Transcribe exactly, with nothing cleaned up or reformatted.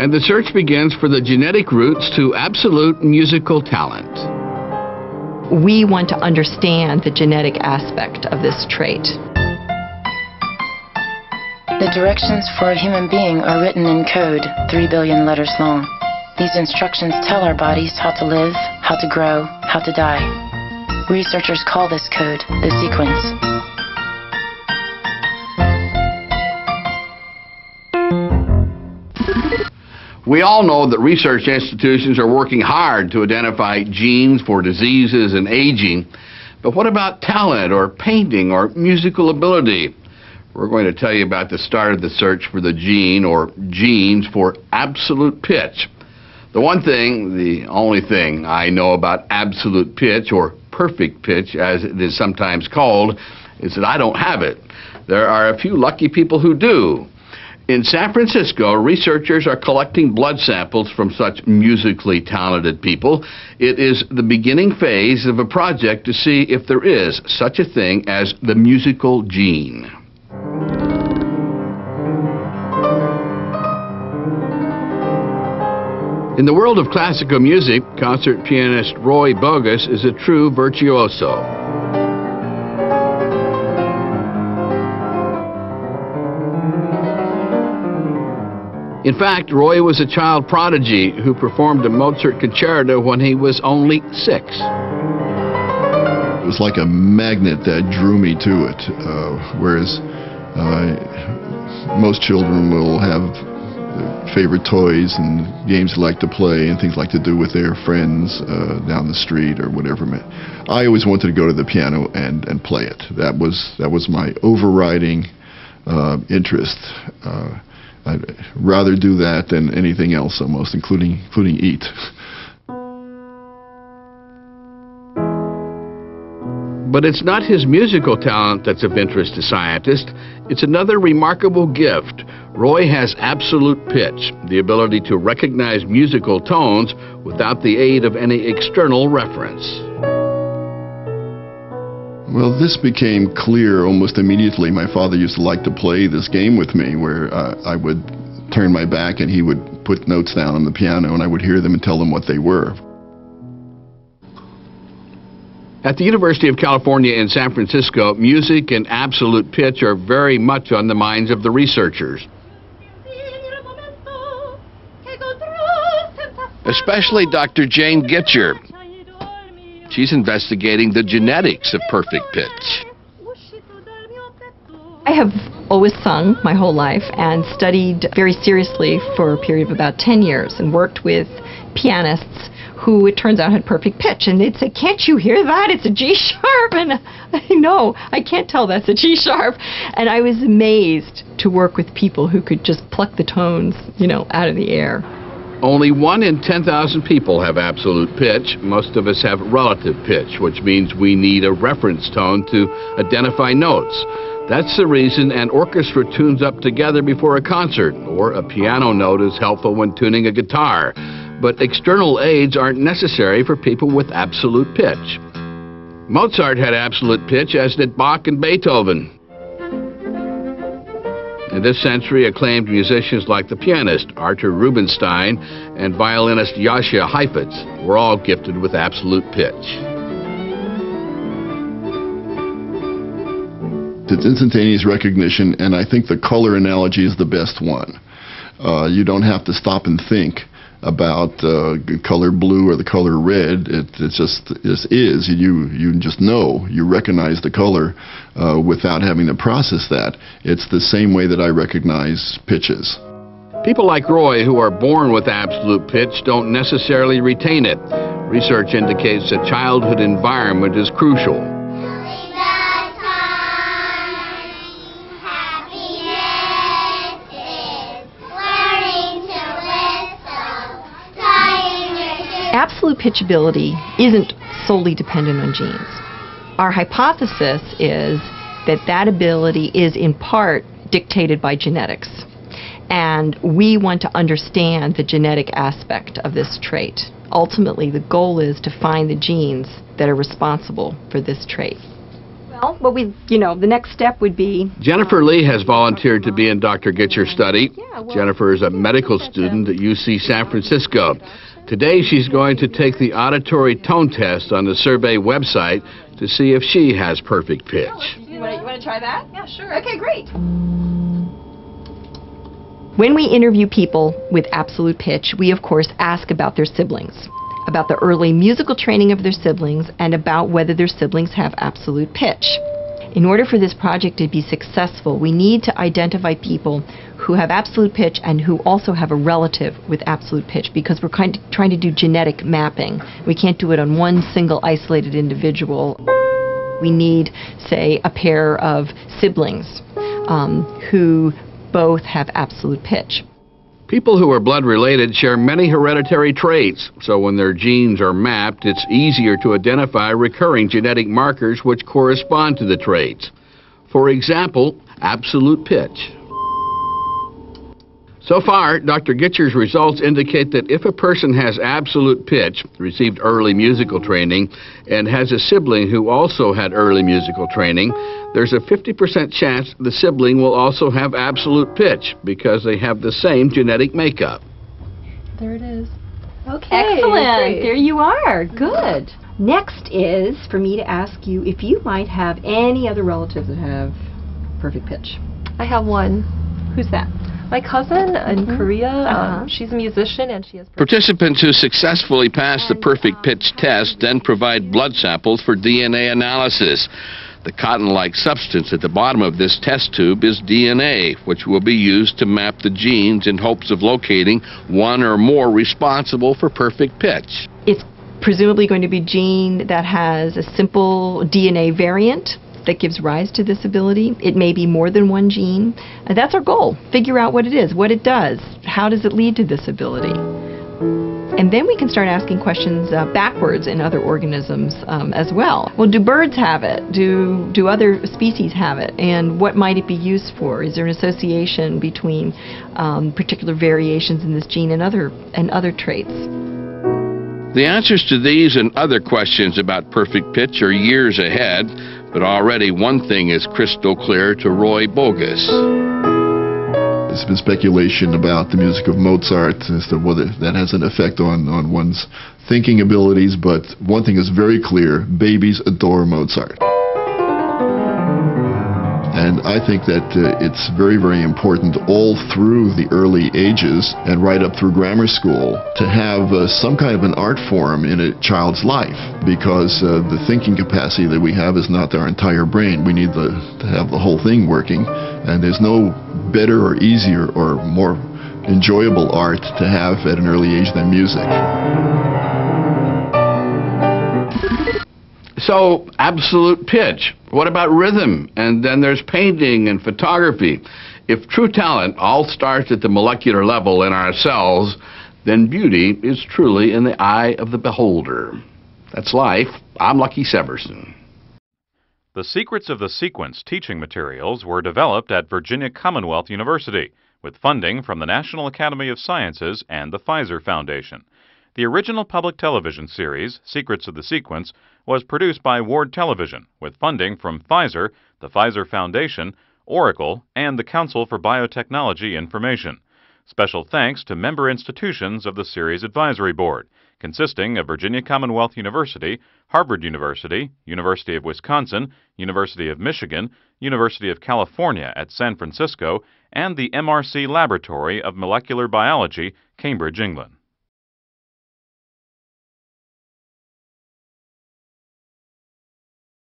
and the search begins for the genetic roots to absolute musical talent. We want to understand the genetic aspect of this trait. The directions for a human being are written in code, three billion letters long. These instructions tell our bodies how to live, how to grow, how to die. Researchers call this code the sequence. We all know that research institutions are working hard to identify genes for diseases and aging, but what about talent or painting or musical ability? We're going to tell you about the start of the search for the gene or genes for absolute pitch. The one thing, the only thing I know about absolute pitch or perfect pitch, as it is sometimes called, is that I don't have it. There are a few lucky people who do. In San Francisco, researchers are collecting blood samples from such musically talented people. It is the beginning phase of a project to see if there is such a thing as the musical gene. In the world of classical music, concert pianist Roy Bogus is a true virtuoso. In fact, Roy was a child prodigy who performed a Mozart concerto when he was only six. It was like a magnet that drew me to it, uh, whereas uh, most children will have their favorite toys and games they like to play and things like to do with their friends uh, down the street or whatever. I always wanted to go to the piano and, and play it. That was, that was my overriding uh, interest. Uh, I'd rather do that than anything else almost, including, including eat. But it's not his musical talent that's of interest to scientists. It's another remarkable gift. Roy has absolute pitch, the ability to recognize musical tones without the aid of any external reference. Well, this became clear almost immediately. My father used to like to play this game with me where uh, I would turn my back and he would put notes down on the piano and I would hear them and tell them what they were. At the University of California in San Francisco, music and absolute pitch are very much on the minds of the researchers. Especially Doctor Jane Gitschier. She's investigating the genetics of perfect pitch. I have always sung my whole life and studied very seriously for a period of about ten years and worked with pianists who it turns out had perfect pitch. And they'd say, can't you hear that? It's a G sharp. And I know, I can't tell that's a G sharp. And I was amazed to work with people who could just pluck the tones, you know, out of the air. Only one in ten thousand people have absolute pitch. Most of us have relative pitch, which means we need a reference tone to identify notes. That's the reason an orchestra tunes up together before a concert, or a piano note is helpful when tuning a guitar. But external aids aren't necessary for people with absolute pitch. Mozart had absolute pitch, as did Bach and Beethoven. In this century, acclaimed musicians like the pianist Arthur Rubinstein and violinist Jascha Heifetz were all gifted with absolute pitch. It's instantaneous recognition, and I think the color analogy is the best one. Uh, you don't have to stop and think about uh, the color blue or the color red. It, it just it is. You, you just know. You recognize the color uh, without having to process that. It's the same way that I recognize pitches. People like Roy, who are born with absolute pitch, don't necessarily retain it. Research indicates that childhood environment is crucial. Absolute pitchability isn't solely dependent on genes. Our hypothesis is that that ability is in part dictated by genetics. And we want to understand the genetic aspect of this trait. Ultimately, the goal is to find the genes that are responsible for this trait. Well, but we, you know, the next step would be... Jennifer um, Lee has volunteered to be in Doctor Gitscher's study. Yeah, well, Jennifer is a medical student at U C San Francisco. Today she's going to take the auditory tone test on the survey website to see if she has perfect pitch. You want to, you want to try that? Yeah, sure. Okay, great. When we interview people with absolute pitch, we of course ask about their siblings, about the early musical training of their siblings, and about whether their siblings have absolute pitch. In order for this project to be successful, we need to identify people who have absolute pitch and who also have a relative with absolute pitch, because we're kind of trying to do genetic mapping. We can't do it on one single isolated individual. We need, say, a pair of siblings um, who both have absolute pitch. People who are blood related share many hereditary traits, so when their genes are mapped, it's easier to identify recurring genetic markers which correspond to the traits. For example, absolute pitch. So far, Doctor Gitscher's results indicate that if a person has absolute pitch, received early musical training, and has a sibling who also had early musical training, there's a fifty percent chance the sibling will also have absolute pitch because they have the same genetic makeup. There it is. Okay. Excellent. Great. There you are. Good. Next is for me to ask you if you might have any other relatives that have perfect pitch. I have one. Who's that? My cousin in mm-hmm. Korea, uh-huh. um, she's a musician and she has... Participants who successfully pass the perfect pitch test then provide blood samples for D N A analysis. The cotton-like substance at the bottom of this test tube is D N A, which will be used to map the genes in hopes of locating one or more responsible for perfect pitch. It's presumably going to be a gene that has a simple D N A variant that gives rise to this ability. It may be more than one gene. And that's our goal. Figure out what it is, what it does, how does it lead to this ability. And then we can start asking questions uh, backwards in other organisms um, as well. Well, do birds have it? Do, do other species have it? And what might it be used for? Is there an association between um, particular variations in this gene and other, and other traits? The answers to these and other questions about perfect pitch are years ahead, but already one thing is crystal clear to Roy Bogus. There's been speculation about the music of Mozart as to whether that has an effect on, on one's thinking abilities, but one thing is very clear, babies adore Mozart. And I think that uh, it's very, very important all through the early ages and right up through grammar school to have uh, some kind of an art form in a child's life, because uh, the thinking capacity that we have is not our entire brain. We need the, to have the whole thing working, and there's no better or easier or more enjoyable art to have at an early age than music. So, absolute pitch. What about rhythm? And then there's painting and photography. If true talent all starts at the molecular level in ourselves, then beauty is truly in the eye of the beholder. That's life. I'm Lucky Severson. The Secrets of the Sequence teaching materials were developed at Virginia Commonwealth University with funding from the National Academy of Sciences and the Pfizer Foundation. The original public television series, Secrets of the Sequence, was produced by Ward Television with funding from Pfizer, the Pfizer Foundation, Oracle, and the Council for Biotechnology Information. Special thanks to member institutions of the series advisory board, consisting of Virginia Commonwealth University, Harvard University, University of Wisconsin, University of Michigan, University of California at San Francisco, and the M R C Laboratory of Molecular Biology, Cambridge, England.